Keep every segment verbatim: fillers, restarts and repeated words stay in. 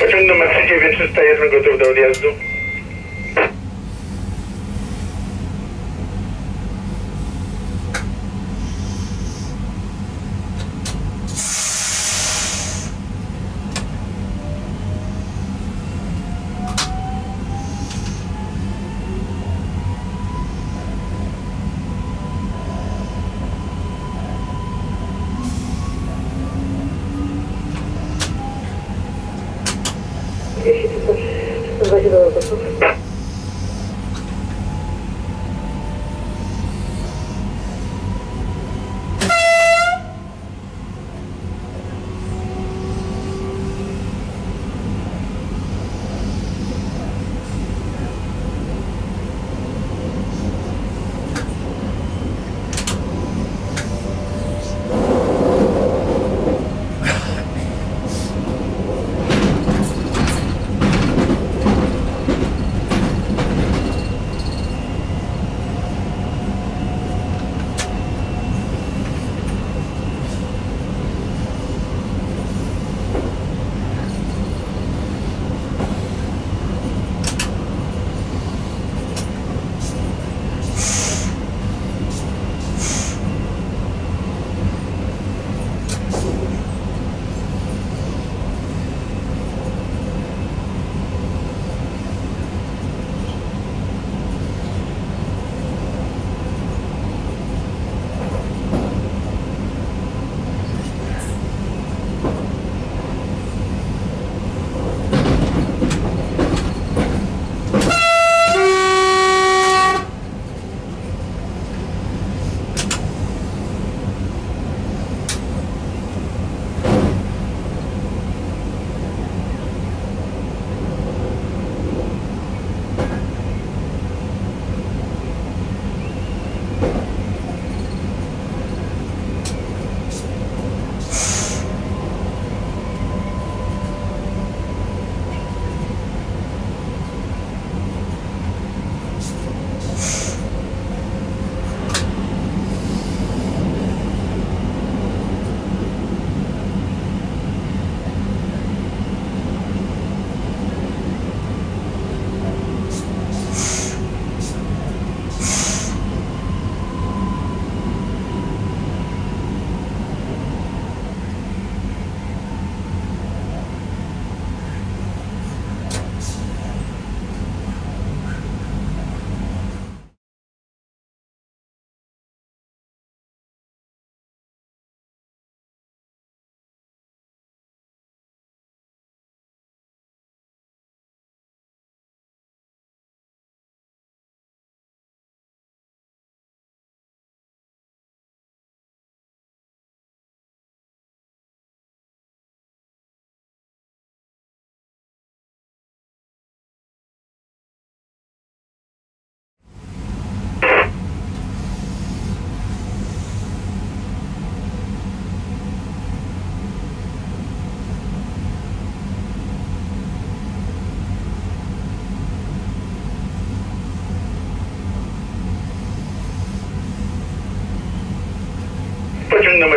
Pociąg numer trzydzieści dziewięć trzysta jeden gotów do odjazdu.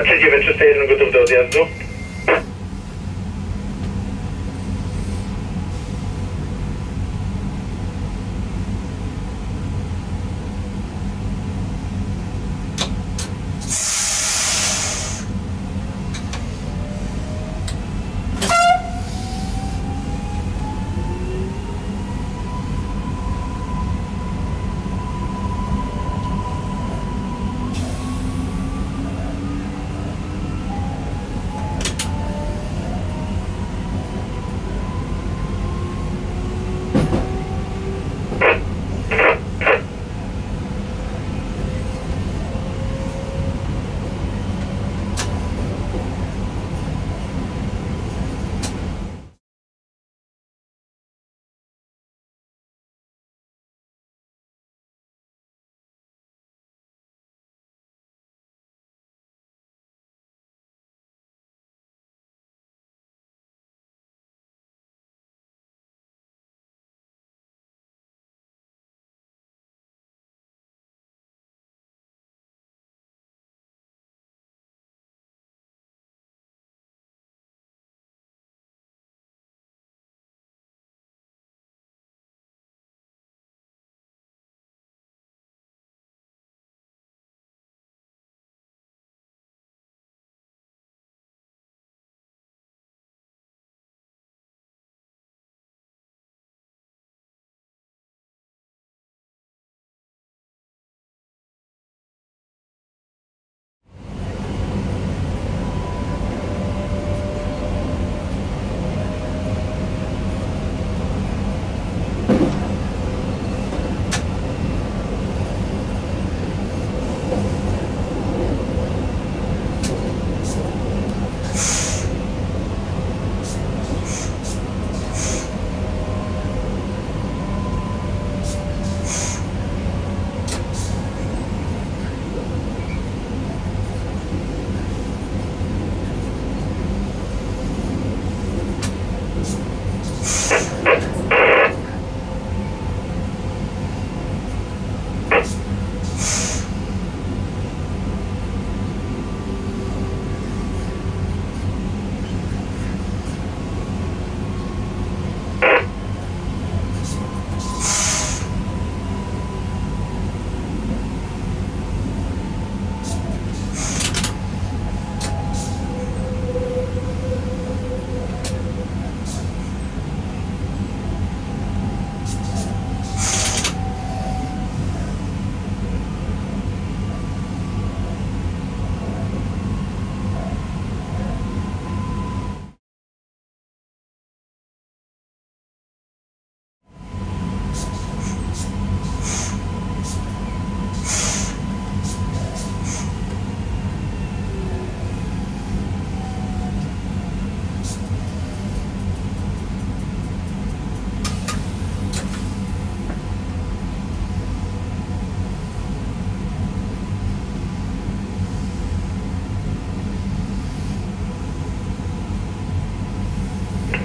trzy dziewięć trzy zero jeden gotów do odjazdu.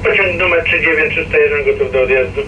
Pociąg numer trzy dziewięć trzy zero jeden gotów do odjazdu.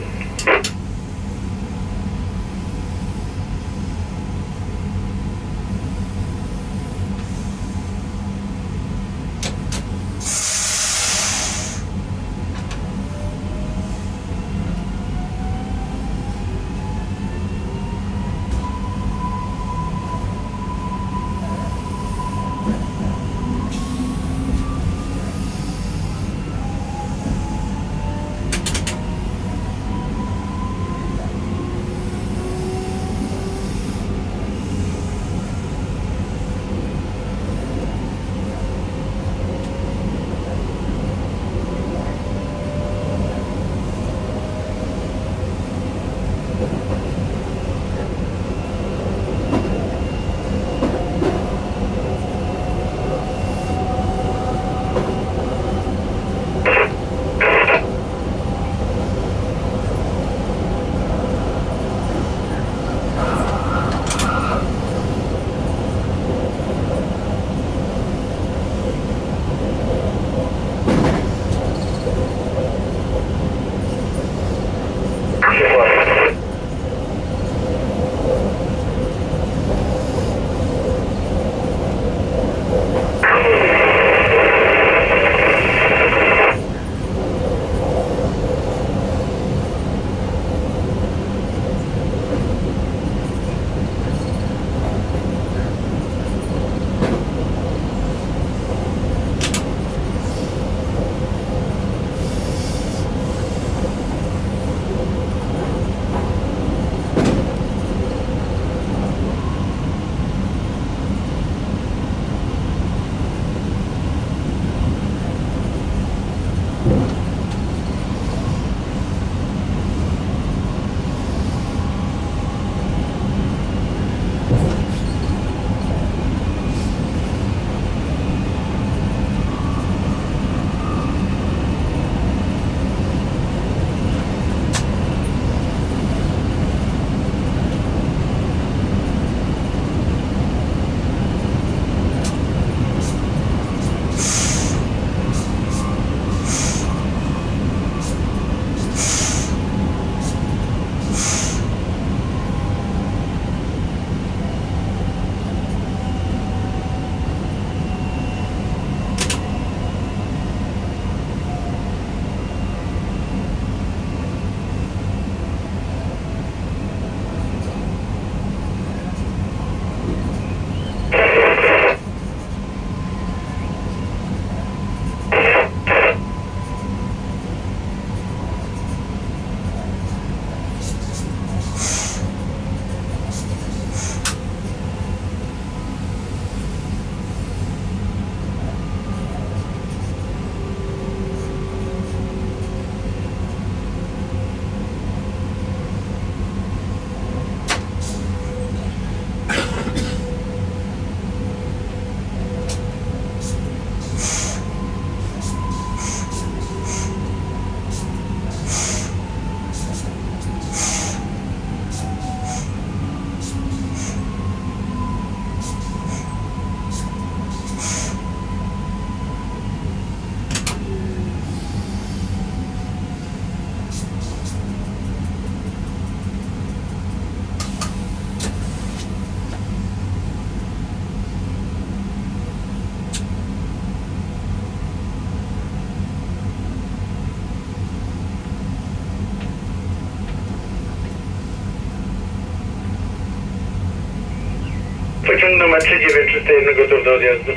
Pociąg numer trzy dziewięć trzy zero jeden gotów do odjazdu.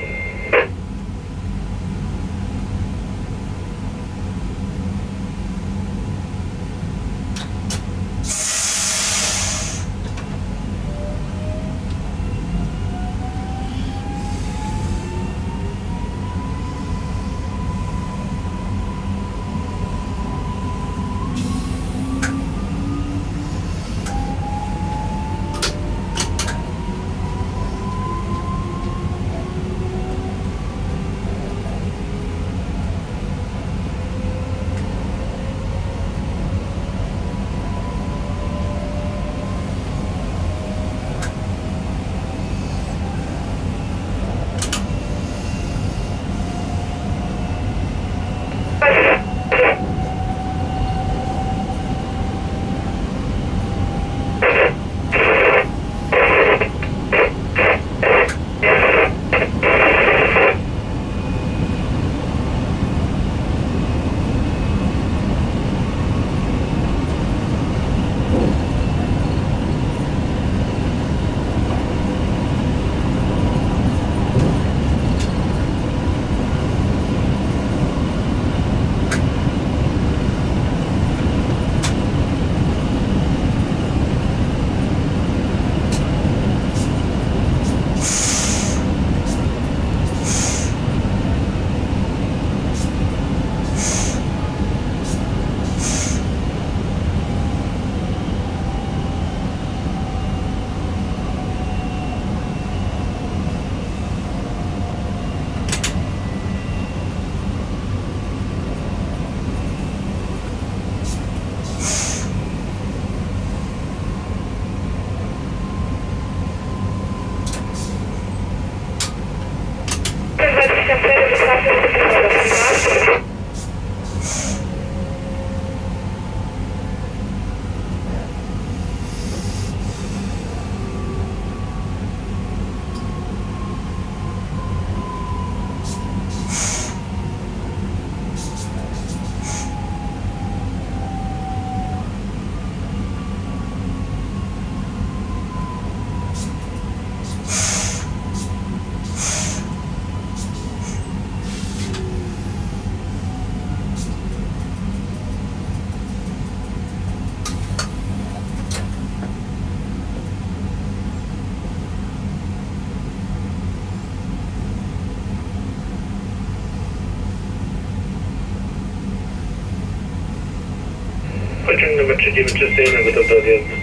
Pociąg numer trzy dziewięć trzy zero jeden gotów do odjazdu.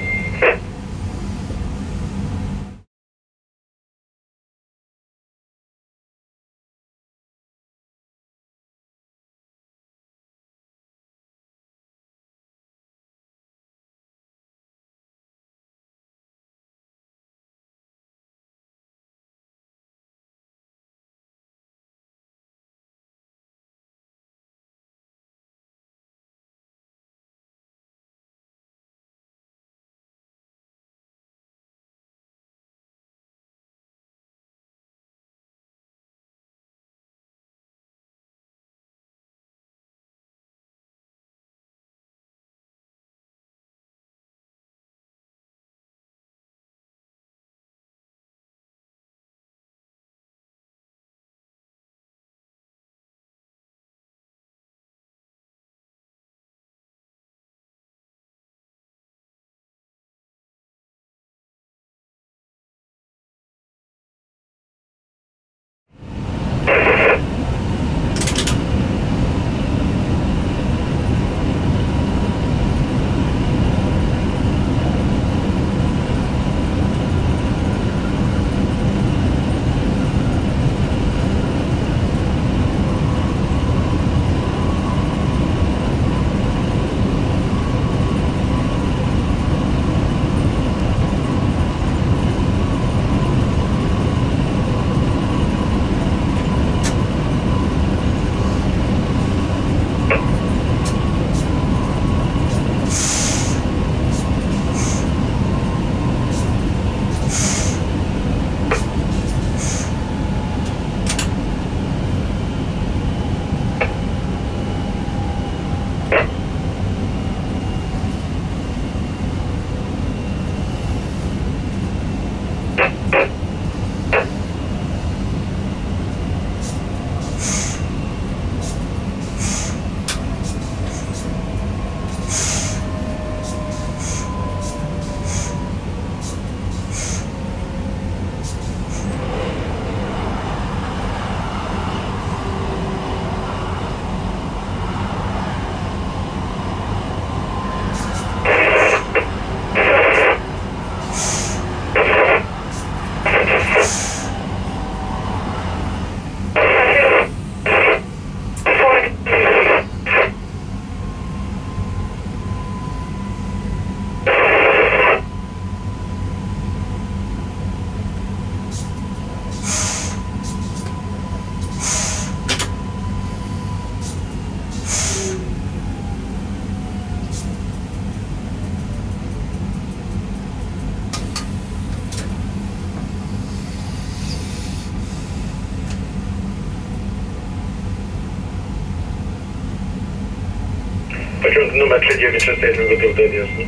Pociąg numer trzysta dziewięćdziesiąt jeden gotów do odjazdu.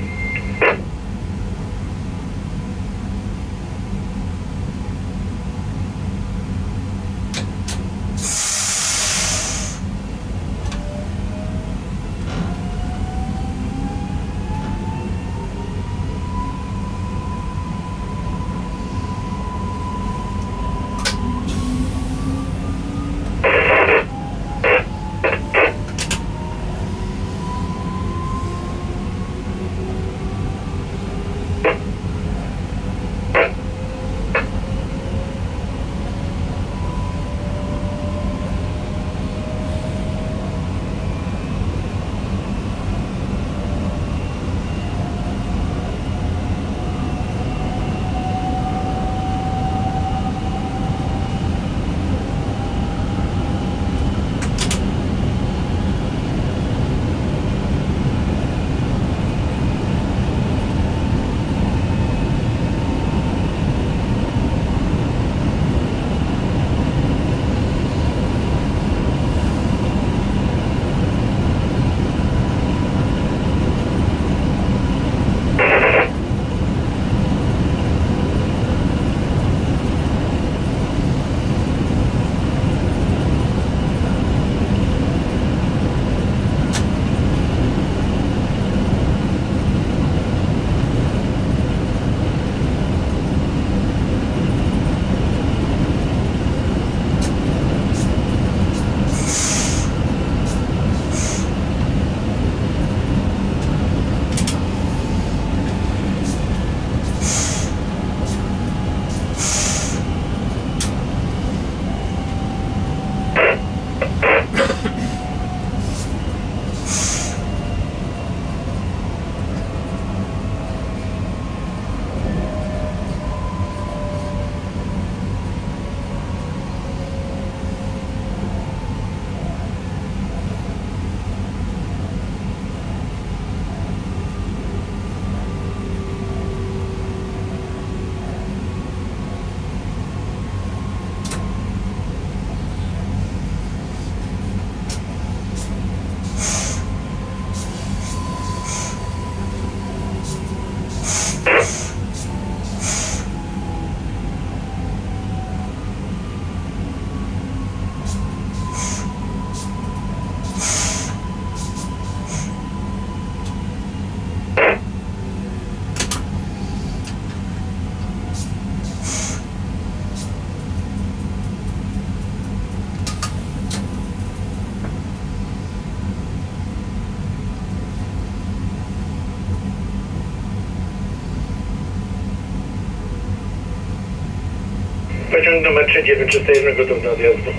Pociąg numer trzysta dziewięćdziesiąt jeden gotów do odjazdu.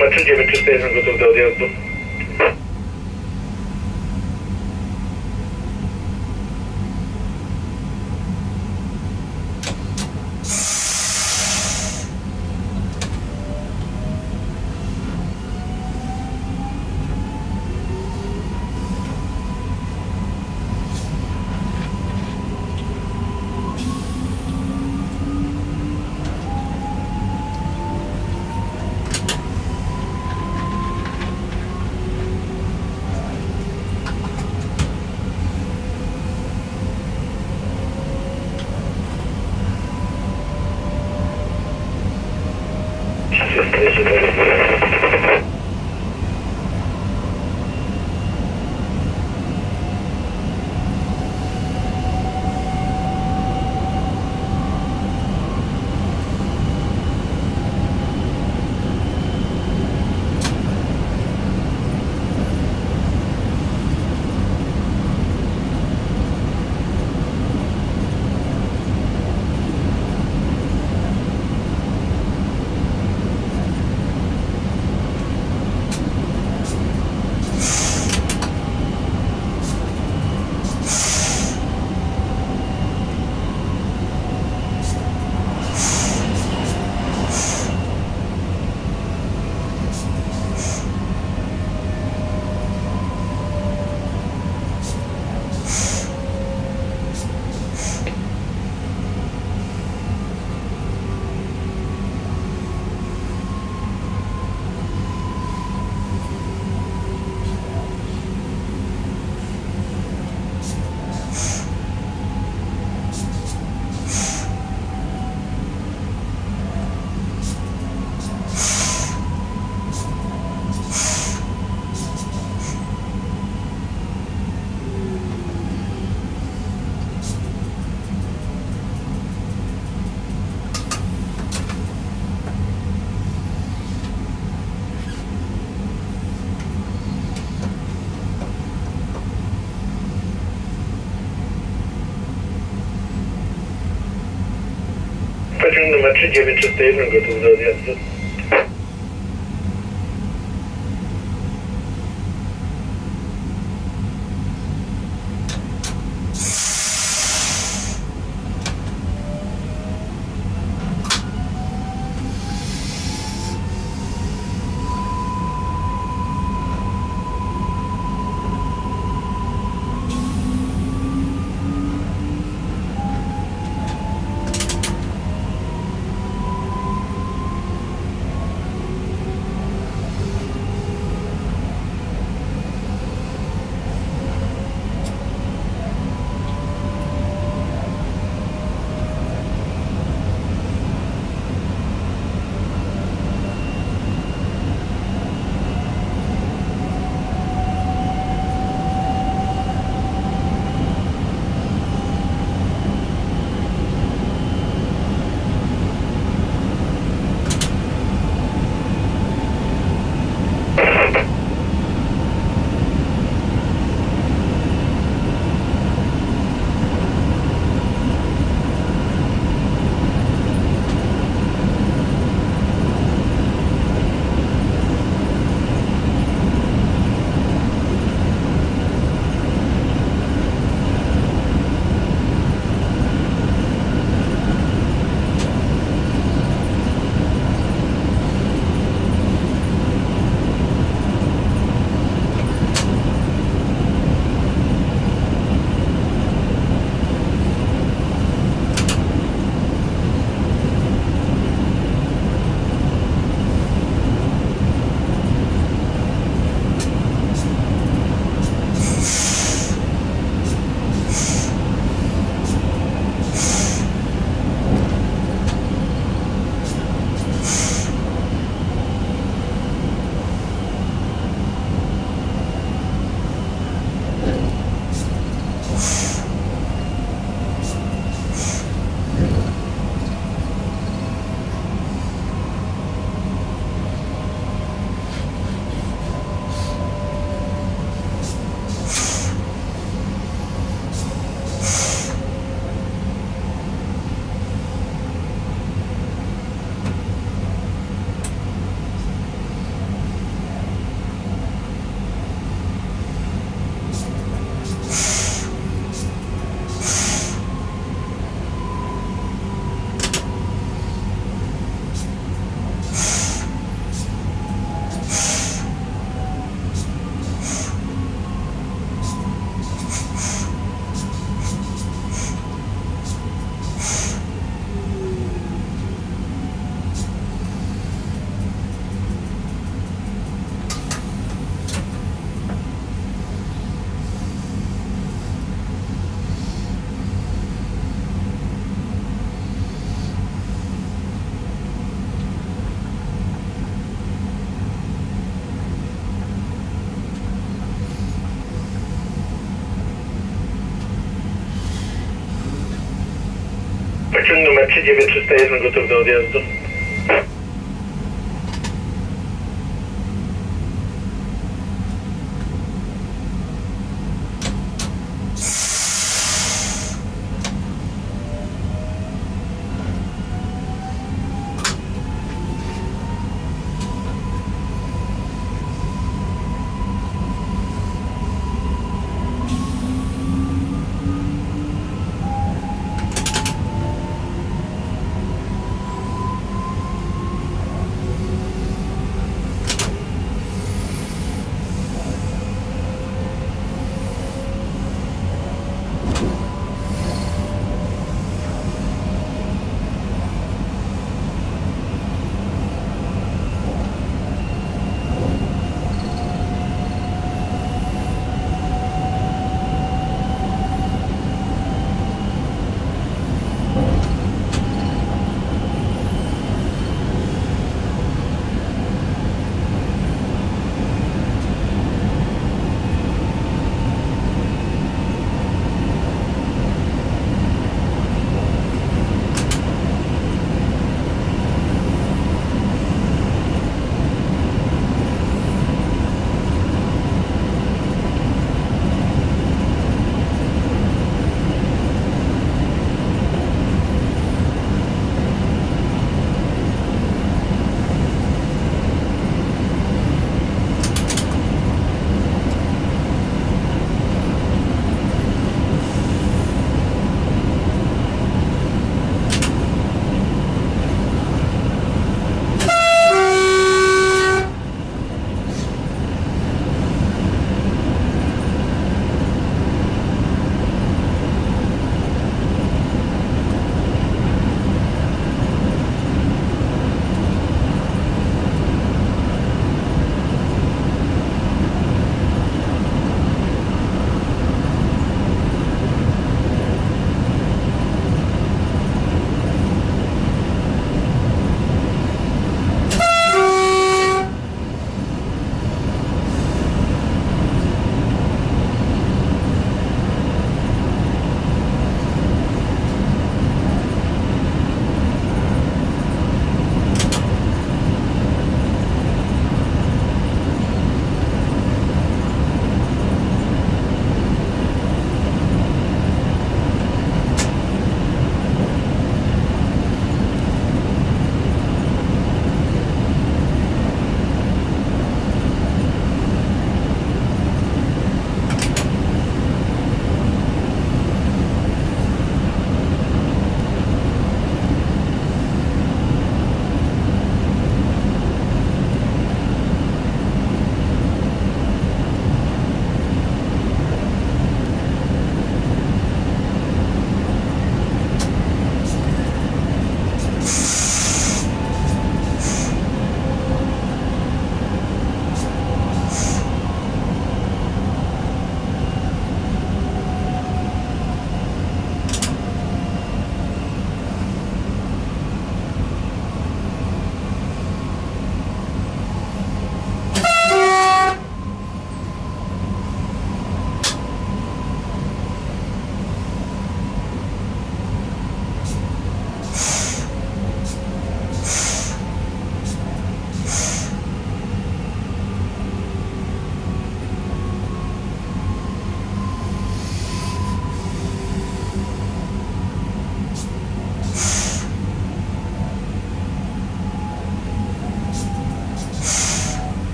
numer trzy dziewięć trzy zero jeden jestem gotów do odjazdu. Numer trzy dziewięć trzy zero jeden gotów do odjazdu. Czyn numer trzy dziewięć trzy zero jeden gotów do odjazdu.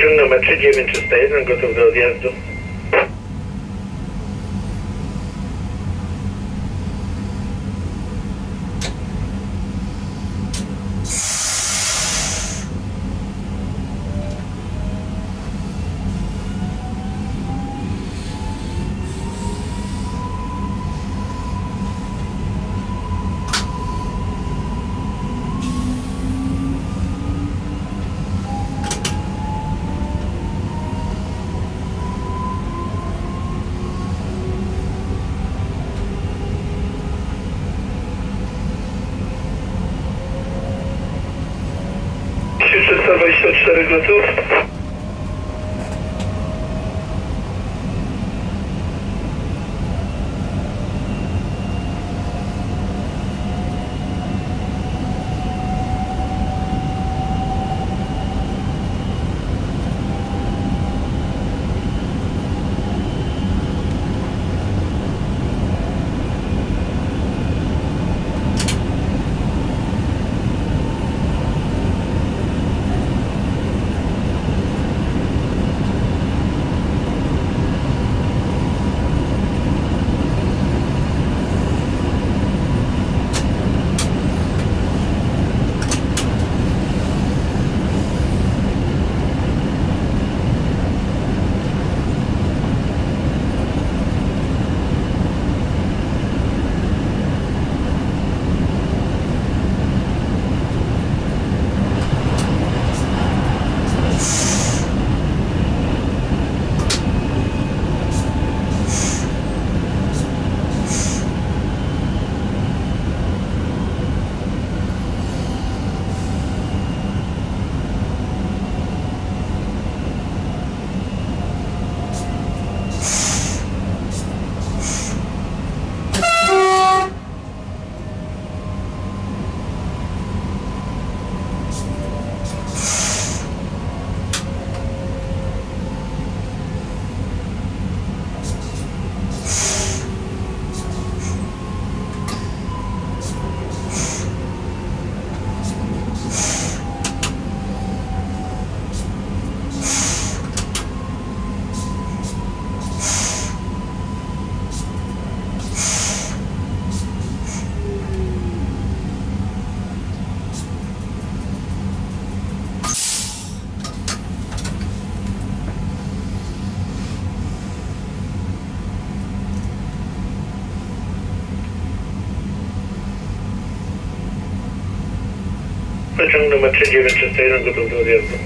Czyn numer trzy dziewięć trzy zero jeden gotów do odjazdu. czterech metrów. Ciąg numer trzy dziewięć trzy zero jeden, gotów do odjazdu.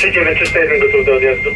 trzy dziewięć trzy cztery jeden gotów do odjazdu.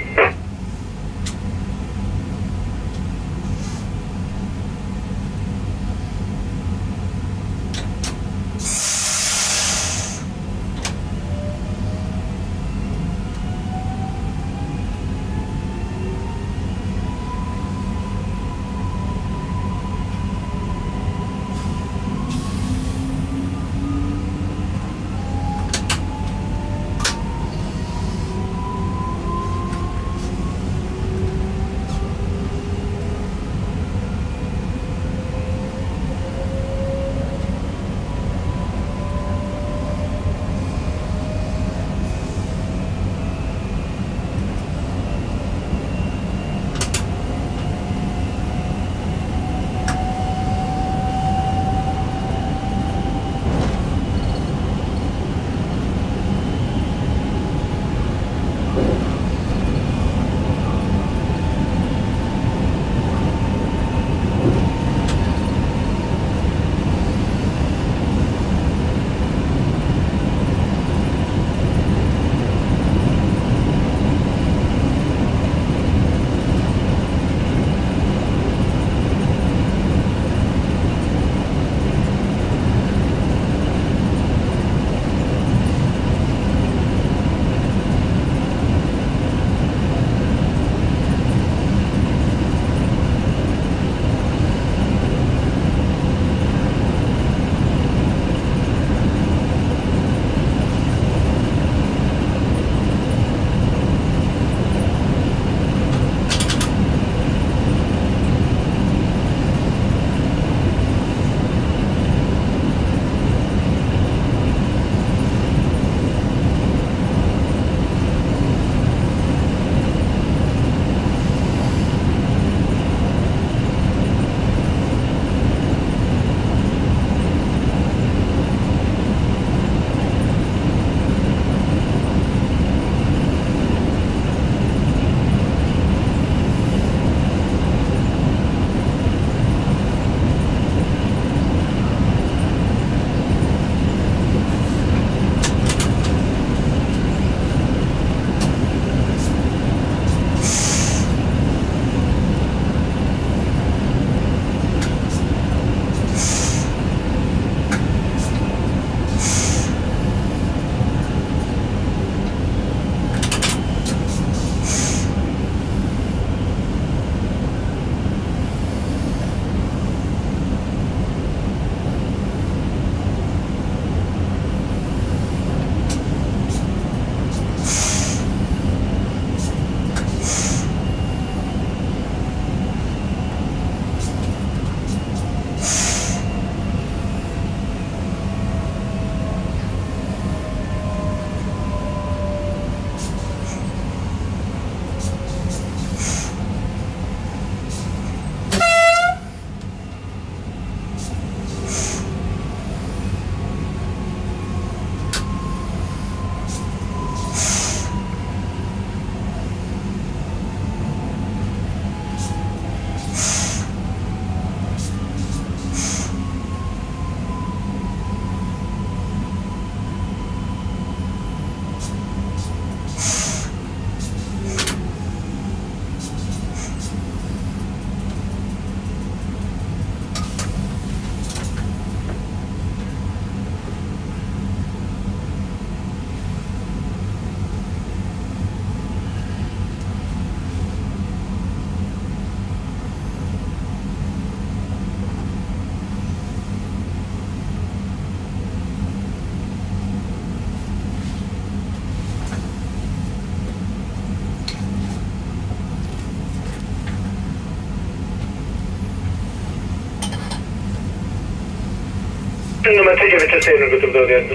Numer trzy dziewięć trzy jeden gotów do odjazdu.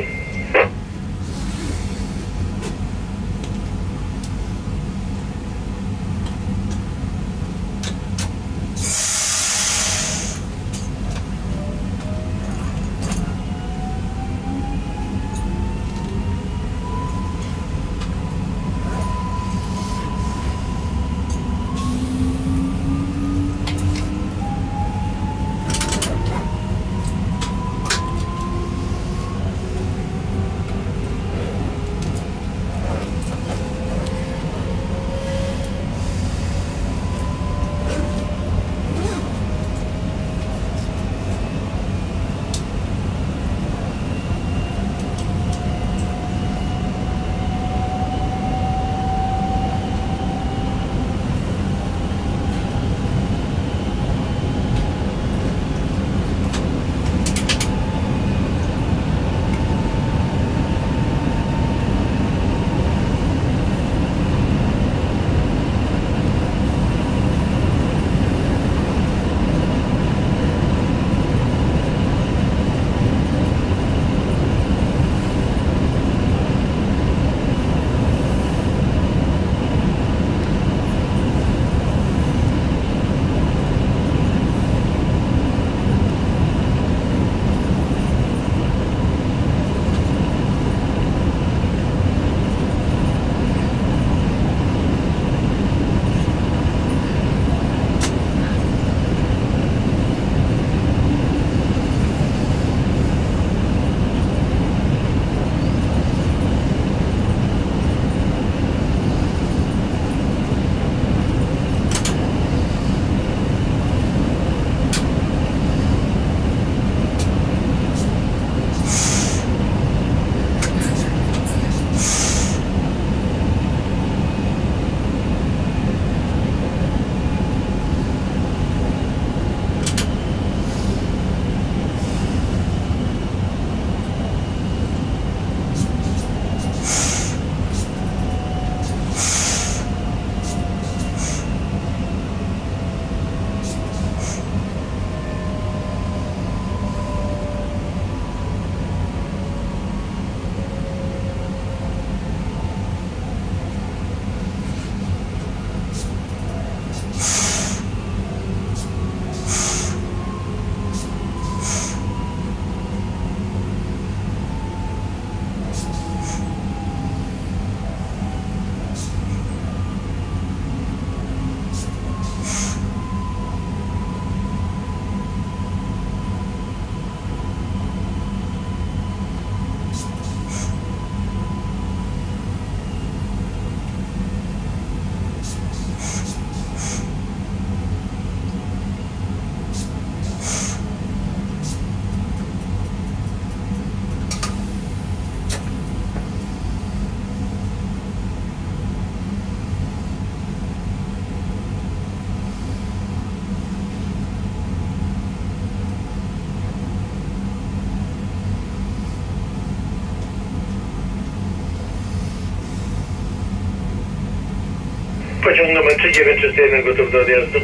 Pociąg numer trzy dziewięć trzy jeden gotów do odjazdu.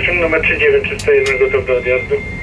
pociąg numer trzydzieści dziewięć trzysta jeden gotów do odjazdu.